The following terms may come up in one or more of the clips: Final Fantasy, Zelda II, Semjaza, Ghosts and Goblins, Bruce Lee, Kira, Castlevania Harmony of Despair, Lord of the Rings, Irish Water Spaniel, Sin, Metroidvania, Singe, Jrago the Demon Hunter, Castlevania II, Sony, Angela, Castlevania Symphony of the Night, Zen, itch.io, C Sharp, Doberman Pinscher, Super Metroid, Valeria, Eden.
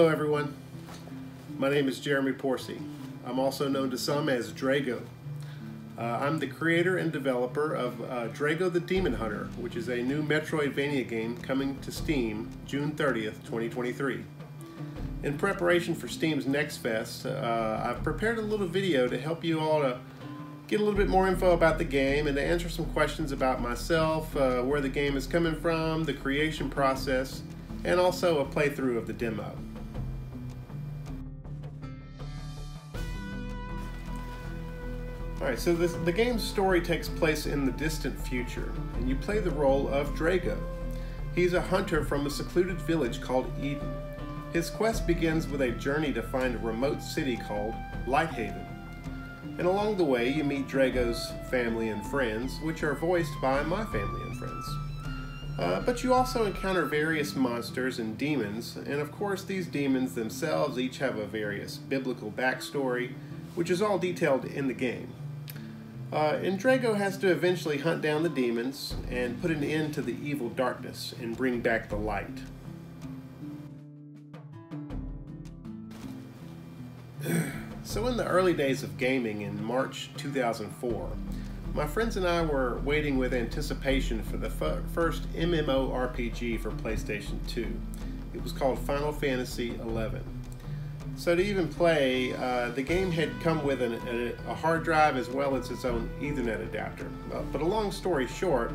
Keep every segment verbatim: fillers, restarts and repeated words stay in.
Hello everyone, my name is Jeremy Porcy. I'm also known to some as Jrago. Uh, I'm the creator and developer of uh, Jrago the Demon Hunter, which is a new Metroidvania game coming to Steam June thirtieth, twenty twenty-three. In preparation for Steam's NEXT FEST, uh, I've prepared a little video to help you all to get a little bit more info about the game and to answer some questions about myself, uh, where the game is coming from, the creation process, and also a playthrough of the demo. Alright, so this, the game's story takes place in the distant future, and you play the role of Jrago. He's a hunter from a secluded village called Eden. His quest begins with a journey to find a remote city called Lighthaven. And along the way, you meet Jrago's family and friends, which are voiced by my family and friends. Uh, but you also encounter various monsters and demons, and of course these demons themselves each have a various biblical backstory, which is all detailed in the game. Uh, and Jrago has to eventually hunt down the demons and put an end to the evil darkness and bring back the light. So in the early days of gaming in March two thousand four, my friends and I were waiting with anticipation for the first MMORPG for PlayStation two. It was called Final Fantasy eleven. So to even play, uh, the game had come with an, a, a hard drive as well as its own Ethernet adapter. Uh, but a long story short,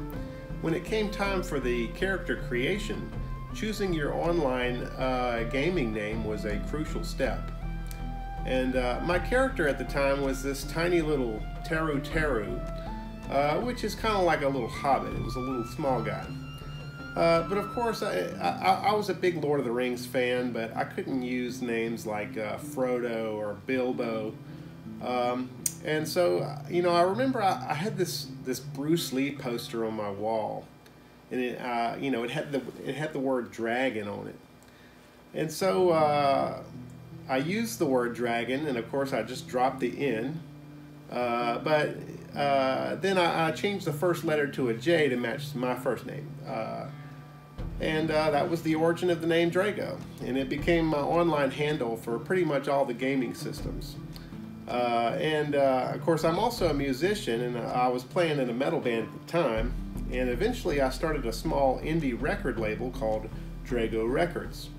when it came time for the character creation, choosing your online uh, gaming name was a crucial step. And uh, my character at the time was this tiny little Teru Teru, uh, which is kind of like a little hobbit. It was a little small guy. Uh, but of course, I, I, I was a big Lord of the Rings fan, but I couldn't use names like uh, Frodo or Bilbo. Um, and so, you know, I remember I, I had this this Bruce Lee poster on my wall, and it, uh, you know, it had the it had the word dragon on it. And so uh, I used the word dragon, and of course, I just dropped the N. Uh, but uh, then I, I changed the first letter to a J to match my first name. Uh, And uh, that was the origin of the name Jrago, and it became my online handle for pretty much all the gaming systems. Uh, and uh, of course, I'm also a musician, and I was playing in a metal band at the time. And eventually, I started a small indie record label called Jrago Records.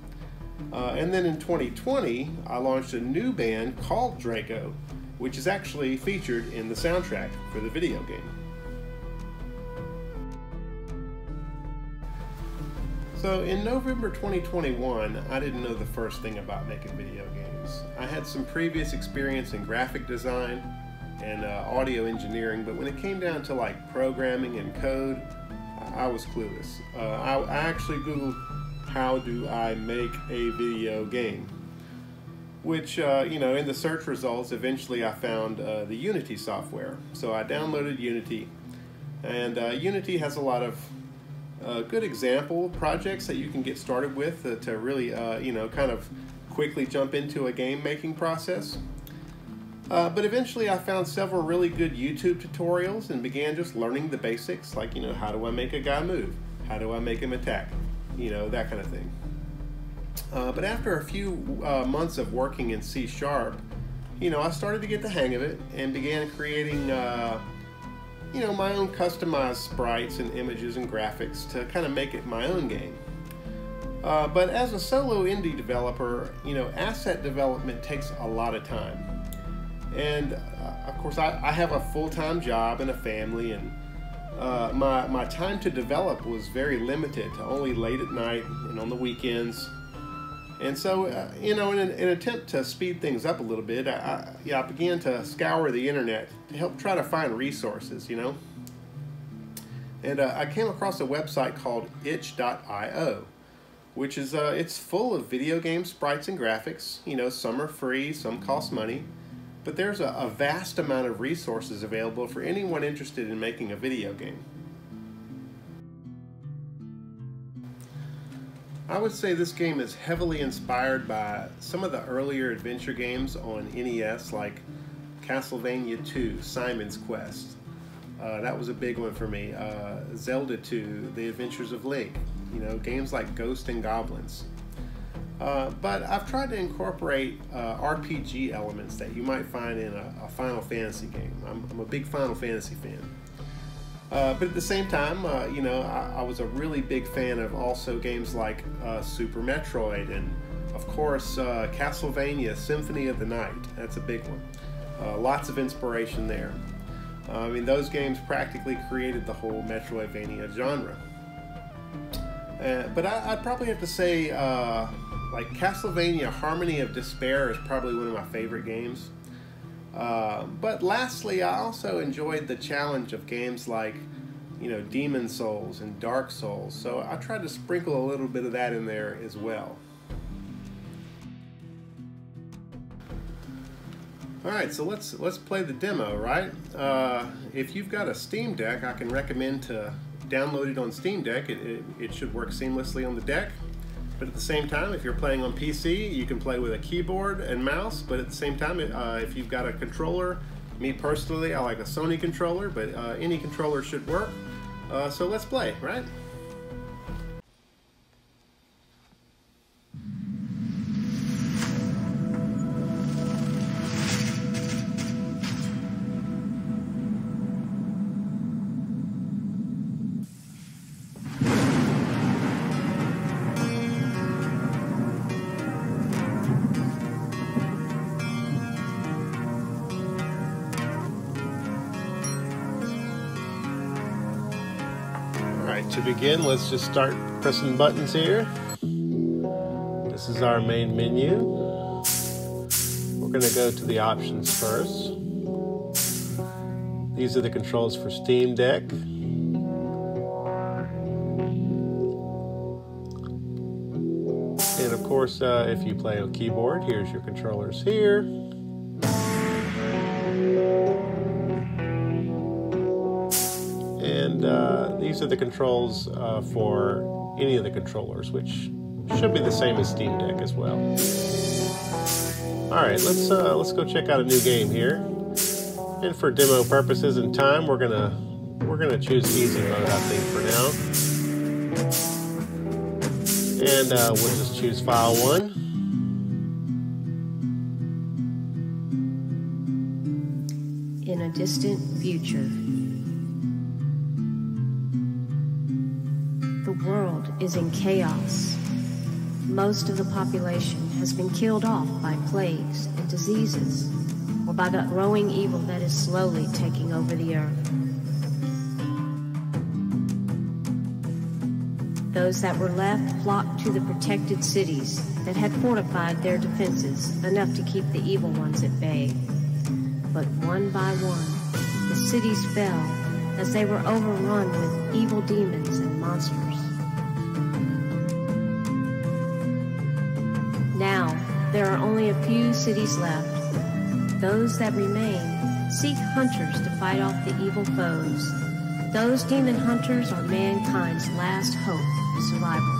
Uh, and then in twenty twenty, I launched a new band called Jrago, which is actually featured in the soundtrack for the video game. So in November twenty twenty-one, I didn't know the first thing about making video games. I had some previous experience in graphic design and uh, audio engineering, but when it came down to like programming and code, I was clueless. Uh, I, I actually Googled, how do I make a video game? Which, uh, you know, in the search results, eventually I found uh, the Unity software. So I downloaded Unity, and uh, Unity has a lot of Uh, good example projects that you can get started with uh, to really, uh, you know, kind of quickly jump into a game making process. Uh, but eventually I found several really good YouTube tutorials and began just learning the basics, like, you know, how do I make a guy move? How do I make him attack? You know, that kind of thing. Uh, but after a few uh, months of working in C Sharp, you know, I started to get the hang of it and began creating uh, you know, my own customized sprites and images and graphics to kind of make it my own game. Uh, but as a solo indie developer, you know, asset development takes a lot of time. And uh, of course, I, I have a full-time job and a family, and uh, my, my time to develop was very limited to only late at night and on the weekends. And so, uh, you know, in an, in an attempt to speed things up a little bit, I, I, yeah, I began to scour the internet to help try to find resources, you know. And uh, I came across a website called itch dot i o, which is, uh, it's full of video game sprites and graphics. You know, some are free, some cost money. But there's a, a vast amount of resources available for anyone interested in making a video game. I would say this game is heavily inspired by some of the earlier adventure games on N E S, like Castlevania two, Simon's Quest. Uh, that was a big one for me. Uh, Zelda two, The Adventures of Link. You know, games like Ghosts and Goblins. Uh, but I've tried to incorporate uh, R P G elements that you might find in a, a Final Fantasy game. I'm, I'm a big Final Fantasy fan. Uh, but at the same time, uh, you know, I, I was a really big fan of also games like uh, Super Metroid and, of course, uh, Castlevania Symphony of the Night. That's a big one. Uh, lots of inspiration there. Uh, I mean, those games practically created the whole Metroidvania genre. Uh, but I, I'd probably have to say, uh, like, Castlevania Harmony of Despair is probably one of my favorite games. Uh, but lastly, I also enjoyed the challenge of games like, you know, Demon Souls and Dark Souls, so I tried to sprinkle a little bit of that in there as well. Alright, so let's let's play the demo, right? Uh, if you've got a Steam Deck, I can recommend to download it on Steam Deck. It, it, it should work seamlessly on the deck. But at the same time, if you're playing on P C, you can play with a keyboard and mouse, but at the same time, uh, if you've got a controller, me personally, I like a Sony controller, but uh, any controller should work. Uh, so let's play, right? To begin, let's just start pressing buttons here. This is our main menu. We're going to go to the options first. These are the controls for Steam Deck. And of course, uh, if you play a keyboard, here's your controllers here. And uh, these are the controls uh, for any of the controllers, which should be the same as Steam Deck as well. All right, let's uh, let's go check out a new game here. And for demo purposes and time, we're gonna we're gonna choose easy mode, I think, for now. And uh, we'll just choose file one. In a distant future, the world is in chaos. Most of the population has been killed off by plagues and diseases, or by the growing evil that is slowly taking over the earth. Those that were left flocked to the protected cities that had fortified their defenses enough to keep the evil ones at bay. But one by one, the cities fell as they were overrun with evil demons and monsters. There are only a few cities left. Those that remain seek hunters to fight off the evil foes. Those demon hunters are mankind's last hope for survival.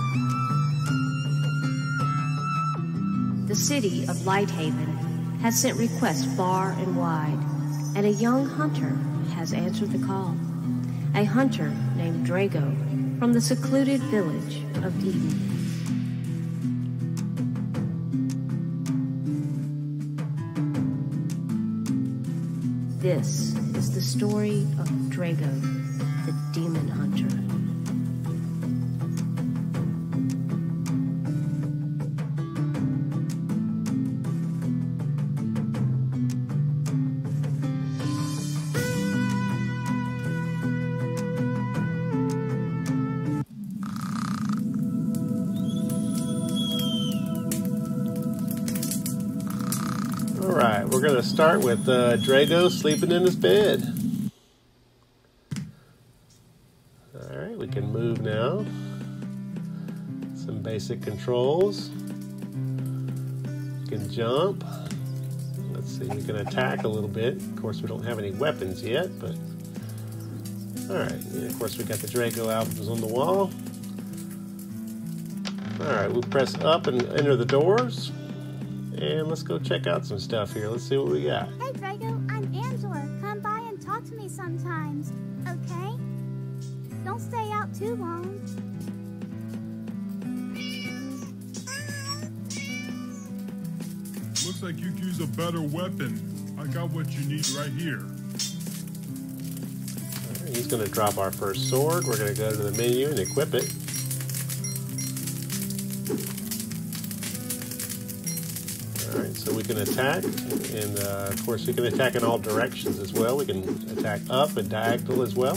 The city of Lighthaven has sent requests far and wide, and a young hunter has answered the call. A hunter named Jrago from the secluded village of Eden. This is the story of Jrago, the Demon Hunter. All right, we're going to start with uh, Jrago sleeping in his bed. All right, we can move now. Some basic controls. We can jump. Let's see, we can attack a little bit. Of course, we don't have any weapons yet, but... All right, and of course, we got the Jrago albums on the wall. All right, we'll press up and enter the doors. And let's go check out some stuff here. Let's see what we got. Hey, Jrago, I'm Andor. Come by and talk to me sometimes, okay? Don't stay out too long. Looks like you could use a better weapon. I got what you need right here. Alright, he's going to drop our first sword. We're going to go to the menu and equip it. Alright, so we can attack, and uh, of course we can attack in all directions as well. We can attack up and diagonal as well.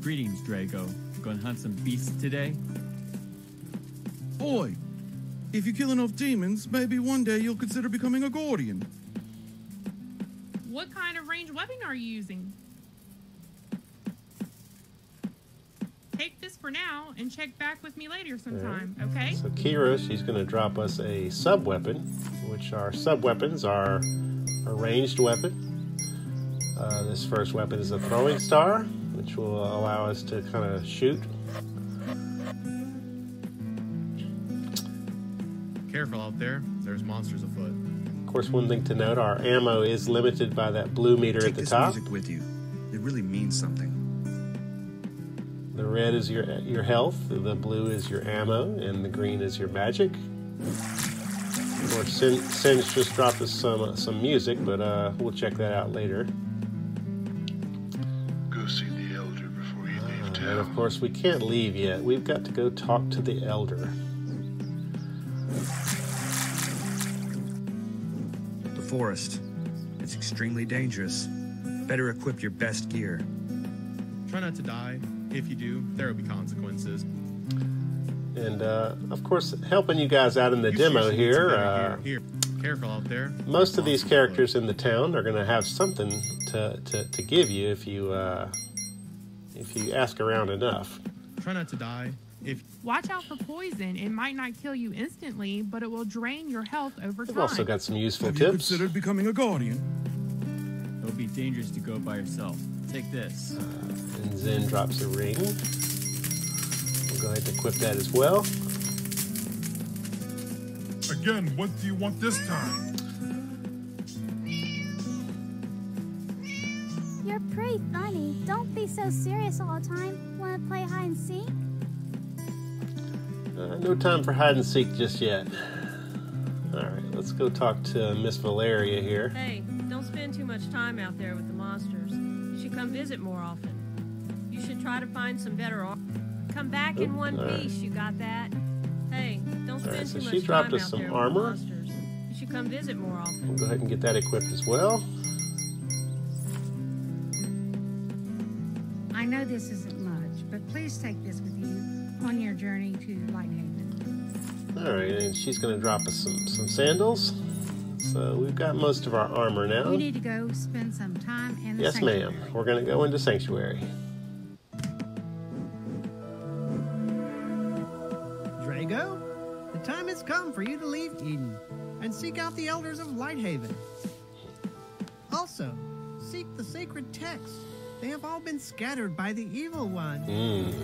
Greetings, Jrago. Going to hunt some beasts today? Boy, if you kill enough demons, maybe one day you'll consider becoming a guardian. What kind of ranged weapon are you using? Take this for now and check back with me later sometime, right. Okay? So Kira, she's going to drop us a sub-weapon, which our sub-weapons are a ranged weapon. Uh, this first weapon is a throwing star, which will allow us to kind of shoot. Careful out there. There's monsters afoot. Of course, one thing to note, our ammo is limited by that blue meter Take at the this top. Music with you. It really means something. The red is your your health, the blue is your ammo, and the green is your magic. Of course, Sin, Singe just dropped us some uh, some music, but uh, we'll check that out later. Go see the elder before you leave uh, town. And of course, we can't leave yet. We've got to go talk to the elder. The forest. It's extremely dangerous. Better equip your best gear. Try not to die. If you do, there will be consequences. And, uh, of course, helping you guys out in the you demo here, uh, here, here. Careful out there. Most of these characters in the town are going to have something to, to, to give you if you, uh, if you ask around enough. Try not to die. If Watch out for poison. It might not kill you instantly, but it will drain your health over time. We've also got some useful have tips. Have you considered becoming a guardian? It would be dangerous to go by yourself. Take this. Uh, and Zen drops a ring. We'll go ahead and equip that as well. Again, what do you want this time? You're pretty funny. Don't be so serious all the time. Want to play hide and seek? Uh, no time for hide and seek just yet. All right, let's go talk to Miss Valeria here. Hey, don't spend too much time out there with the monsters. You should come visit more often. You should try to find some better. Come back in one right. piece. You got that? Hey, don't spend right, so too much time out there. She dropped us some armor. You should come visit more often. We'll go ahead and get that equipped as well. I know this isn't much, but please take this with you on your journey to Lighthaven. All right, and she's going to drop us some some sandals. So we've got most of our armor now. We need to go spend some time in the sanctuary. Yes, ma'am. We're going to go into sanctuary. Jrago, the time has come for you to leave Eden and seek out the elders of Lighthaven. Also, seek the sacred texts. They have all been scattered by the evil one. Mm.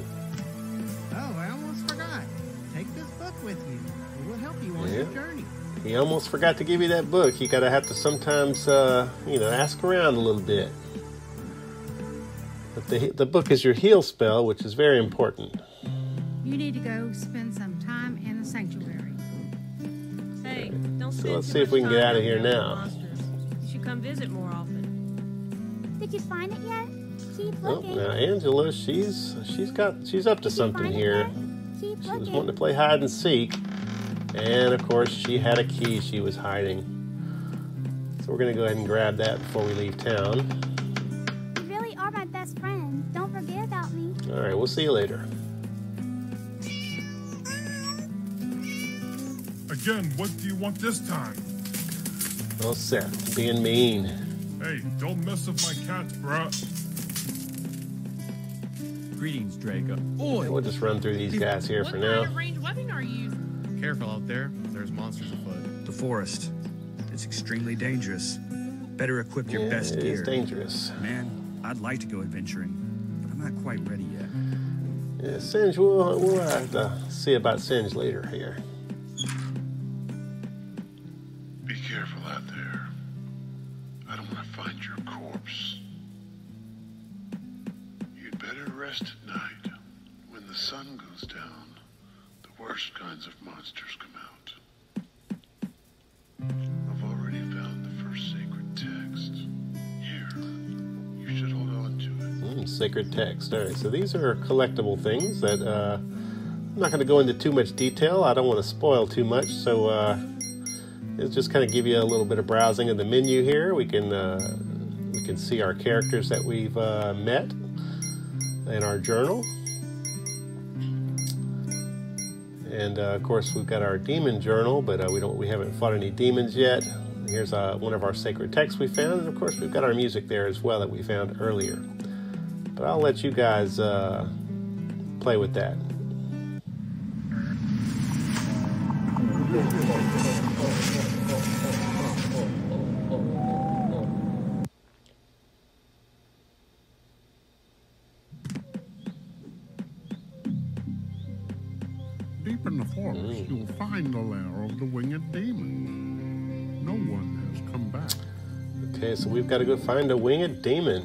Oh, I almost forgot. Take this book with you. It will help you on yeah. your journey. He almost forgot to give you that book. You gotta have to sometimes, uh, you know, ask around a little bit. But the, the book is your heal spell, which is very important. You need to go spend some time in the sanctuary. Hey, don't so let's see if we can get out of here now. Monsters. You should come visit more often. Did you find it yet? Keep looking. Oh, now Angela, she's she's got she's up to Did something here. Keep she looking. was wanting to play hide and seek. And, of course, she had a key she was hiding. So we're going to go ahead and grab that before we leave town. You really are my best friend. Don't forget about me. All right, we'll see you later. Again, what do you want this time? Well, Seth, being mean. Hey, don't mess with my cats, bruh. Greetings, Jrago. Boy, we'll just run through these guys here for now. What kind of ranged weapon are you using? Careful out there. There's monsters afoot. The forest. It's extremely dangerous. Better equip your yeah, best it gear. It's dangerous. Man, I'd like to go adventuring, but I'm not quite ready yet. Yeah, Singe, we'll, we'll have to see about Singe later here. Be careful out there. I don't want to find your corpse. You'd better rest at night. When the sun goes down, worst kinds of monsters come out. I've already found the first sacred text. Here, you should hold on to it. Mm, sacred text. All right, so these are collectible things that uh, I'm not going to go into too much detail. I don't want to spoil too much, so uh, it'll just kind of give you a little bit of browsing of the menu here. We can uh, we can see our characters that we've uh, met in our journal. And uh, of course, we've got our demon journal, but uh, we don't we haven't fought any demons yet. Here's uh, one of our sacred texts we found, and of course, we've got our music there as well that we found earlier. But I'll let you guys uh, play with that. You'll find the lair of the winged demon. No one has come back. Okay, so we've got to go find a winged demon.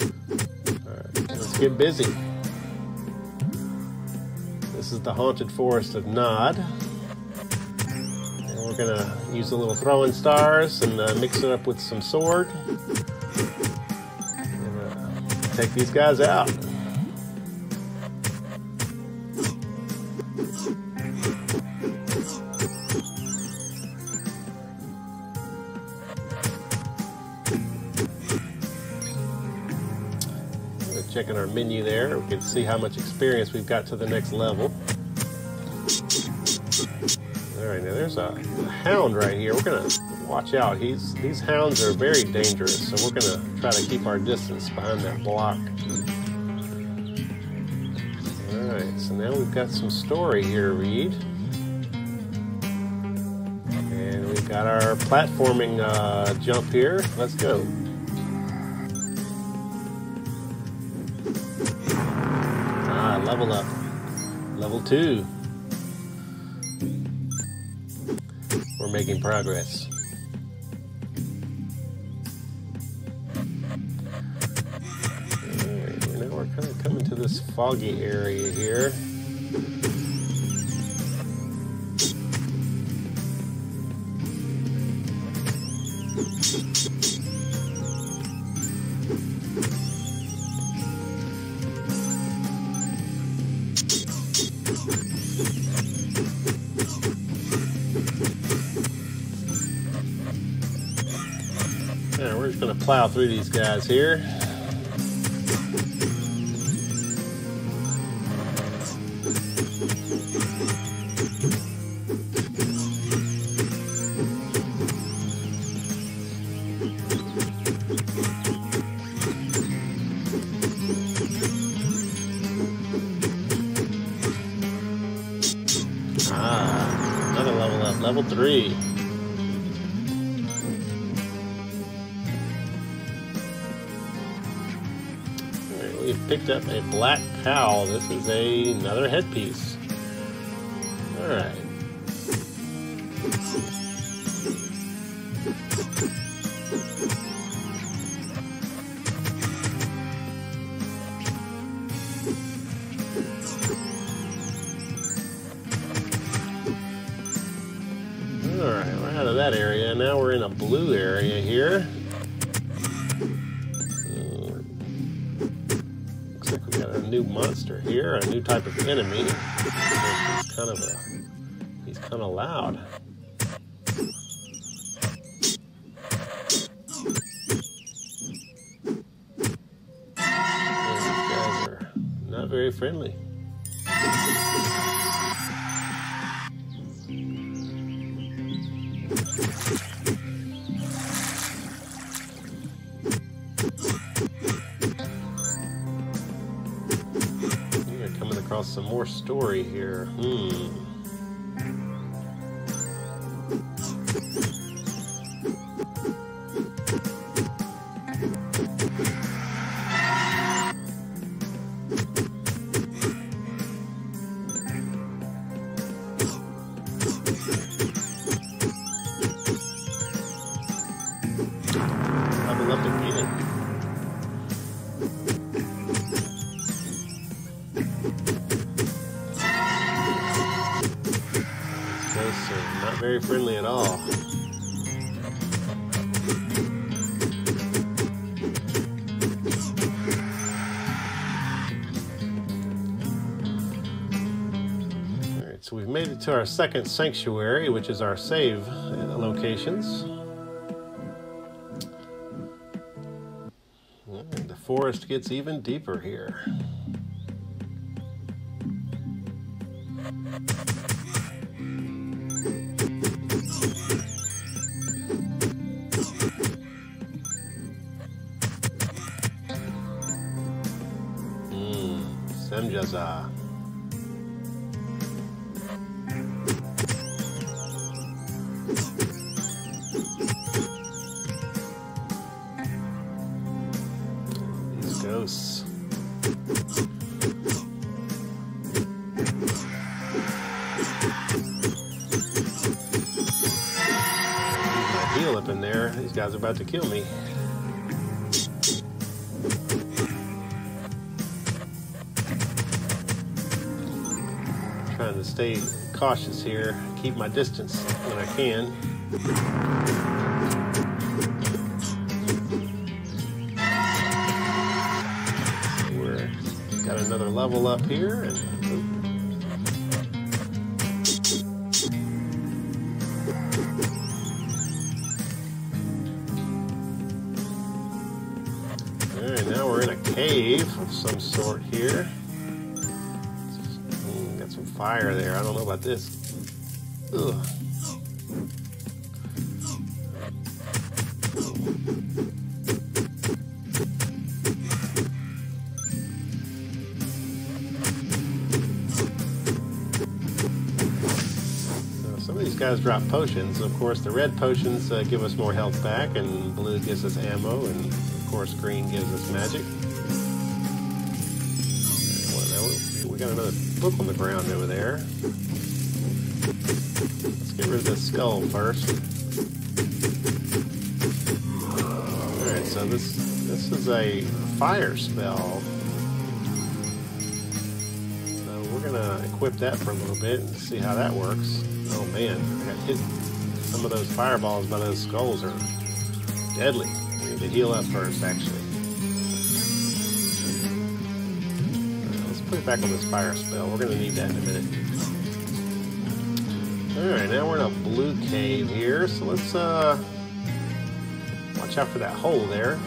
All right, let's get busy. This is the haunted forest of Nod. And we're going to use a little throwing stars and uh, mix it up with some sword. And uh, take these guys out. Checking our menu there, we can see how much experience we've got to the next level. All right, now there's a hound right here. We're gonna watch out. He's these hounds are very dangerous, so we're gonna try to keep our distance behind that block. All right, so now we've got some story here, Reed, and we've got our platforming uh, jump here. Let's go. Level up. Level two. We're making progress. Alright, now we're kind of coming to this foggy area here. Plow through these guys here. Ah, another level up, level three. Picked up a black cowl. This is a, another headpiece. All right. All right, we're out of that area. Now we're in a blue area here. Monster here, a new type of enemy. He's kind of a, he's kind of loud. These guys are not very friendly. Some more story here. Hmm. this are not very friendly at all. Alright, so we've made it to our second sanctuary, which is our save locations. The forest gets even deeper here. Mmm, Semjaza. These ghosts. Up in there. These guys are about to kill me. I'm trying to stay cautious here. Keep my distance when I can. We're got another level up here and of some sort here. Mm, got some fire there. I don't know about this. Ugh. So some of these guys drop potions. Of course, the red potions uh, give us more health back, and blue gives us ammo, and of course, green gives us magic. We got another book on the ground over there. Let's get rid of this skull first. Alright, so this this is a fire spell. So we're gonna equip that for a little bit and see how that works. Oh man, I got hit. Some of those fireballs by those skulls are deadly. We need to heal up first actually. Put it back on this fire spell. We're going to need that in a minute. Alright, now we're in a blue cave here, so let's uh, watch out for that hole there.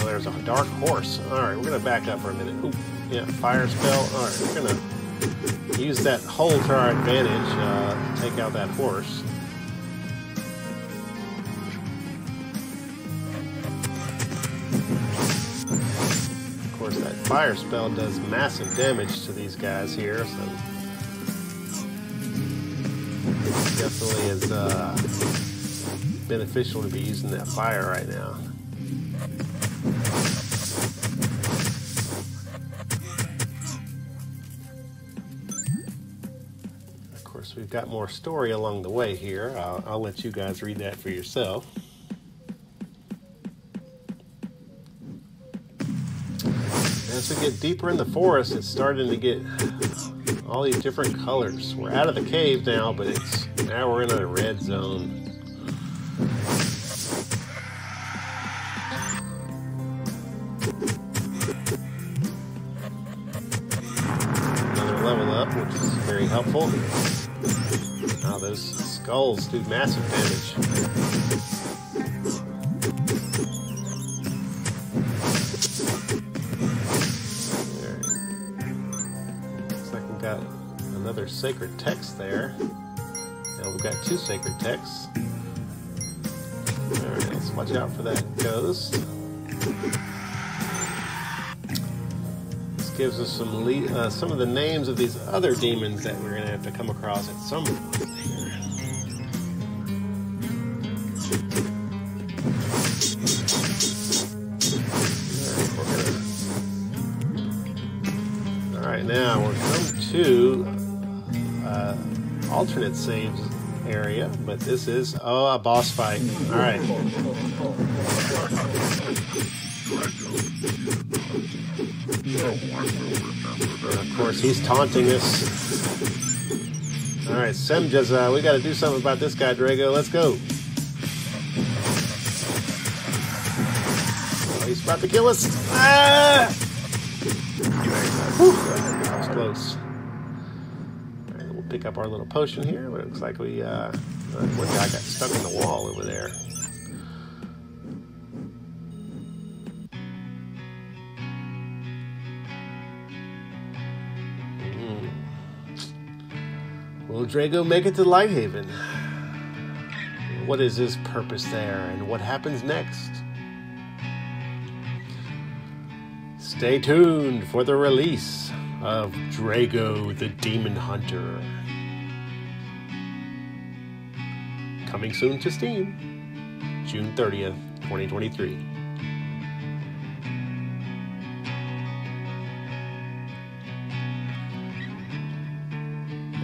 Oh, there's a dark horse. Alright, we're going to back up for a minute. Ooh, yeah, fire spell. Alright, we're going to use that hole to our advantage uh, to take out that horse. Fire spell does massive damage to these guys here, so it definitely is uh, beneficial to be using that fire right now. Of course, we've got more story along the way here. I'll, I'll let you guys read that for yourself. As we get deeper in the forest, it's starting to get all these different colors. We're out of the cave now, but it's now we're in a red zone. Another level up, which is very helpful. Now those skulls do massive damage. Another sacred text there. Now we've got two sacred texts. Alright, let's watch out for that ghost. This gives us some lead, uh, some of the names of these other demons that we're going to have to come across at some point here. Alright, now we're coming to Uh, alternate saves area, but this is oh a boss fight. All right. And of course, he's taunting us. All right, Semjaza, we got to do something about this guy, Jrago. Let's go. Oh, he's about to kill us. Ah! That was close. All right, we'll pick up our little potion here. It looks like we, uh, one guy got stuck in the wall over there. Will Jrago make it to Lighthaven? What is his purpose there, and what happens next? Stay tuned for the release of Jrago the Demon Hunter. Coming soon to Steam, June thirtieth, twenty twenty-three.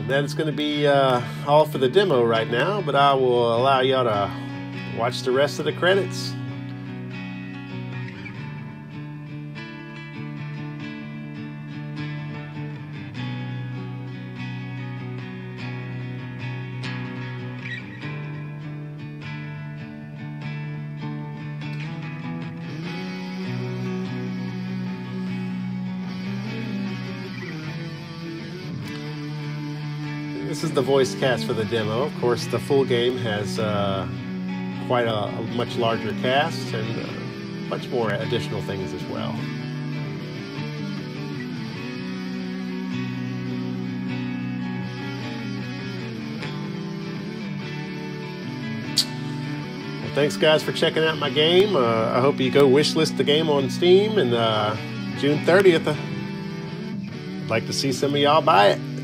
That's going to be uh, all for the demo right now, but I will allow y'all to watch the rest of the credits. This is the voice cast for the demo. Of course, the full game has uh, quite a, a much larger cast and uh, much more additional things as well. Well, thanks, guys, for checking out my game. Uh, I hope you go wishlist the game on Steam, and uh, June thirtieth, uh, I'd like to see some of y'all buy it.